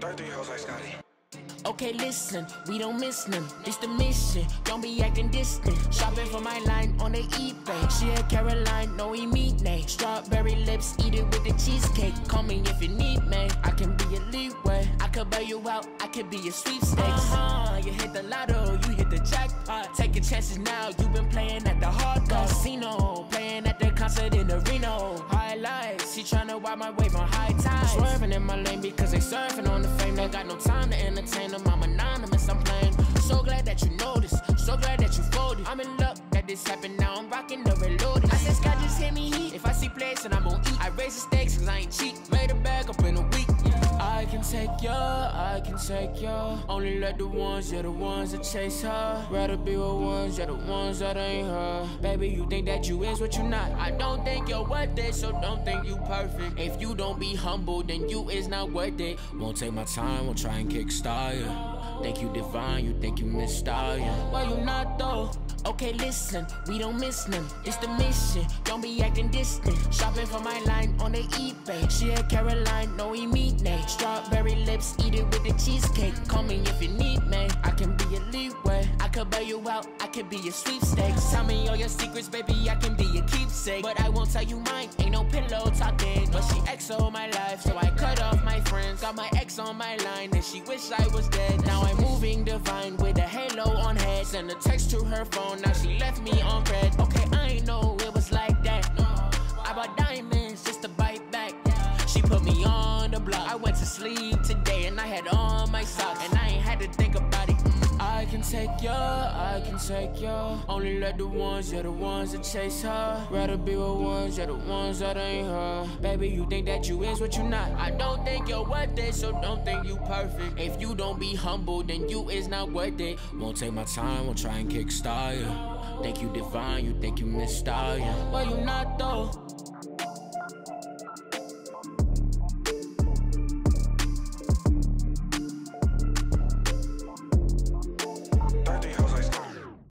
30 hoes like Scotty. Okay, listen, we don't miss them. This the mission, don't be acting distant. Shopping for my line on the eBay. She a Caroline, no meat name. Strawberry lips, eat it with the cheesecake. Call me if you need me, I can be a leeway. I could bail you out, I could be your sweepstakes. You hit the lotto, you hit the jackpot. Take your chances now, you been playing at the hard casino. Playing at the concert in the Reno. High life, she tryna ride my wave on high tide. Swerving in my lane because they surfing on the fame. They got no time to entertain them, I'm anonymous, I'm playing. So glad that you noticed, so glad that you folded. I'm in luck that this happened, now I'm rocking the reloaded. I said, God just hit me heat, if I see plates then I'm gon' eat. I raise the stakes cause I ain't cheap, made it back up in a week. I can take ya. Only let the ones, yeah, the ones that chase her. Rather be with ones, yeah, the ones that ain't her. Baby, you think that you is what you not. I don't think you're worth it, so don't think you perfect. If you don't be humble, then you is not worth it. Won't take my time, won't try and kickstart ya. Think you divine, you think you misstyle ya. Well, you not though. Okay, listen, we don't miss them. It's the mission, don't be acting distant. Shopping for my line on the eBay. She a Caroline, no meat name. Strawberry lips, eat it with the cheesecake. Call me if you need me, I can be a leeway. I could bail you out, I could be your sweepstakes. Tell me all your secrets, baby, I can be your keepsake. But I won't tell you mine, ain't no pillow talking. But she XO my life, so I cut off my friends. Got my ex on my line, and she wish I was dead. Now I'm moving divine with a halo on head. Send a text to her phone, now she left me on red. Okay, I ain't know it was like that. I bought diamonds just to bite back. She put me on the block. I went to sleep today and I had on my socks. And I ain't had to think about it. I can take ya, I can take ya. Only let the ones, yeah, the ones that chase her. Rather be with ones, yeah, the ones that ain't her. Baby, you think that you is what you not. I don't think you're worth it, so don't think you perfect. If you don't be humble, then you is not worth it. Won't take my time, won't try and kickstart ya. Think you divine, you think you misstyle ya. Well, you not though.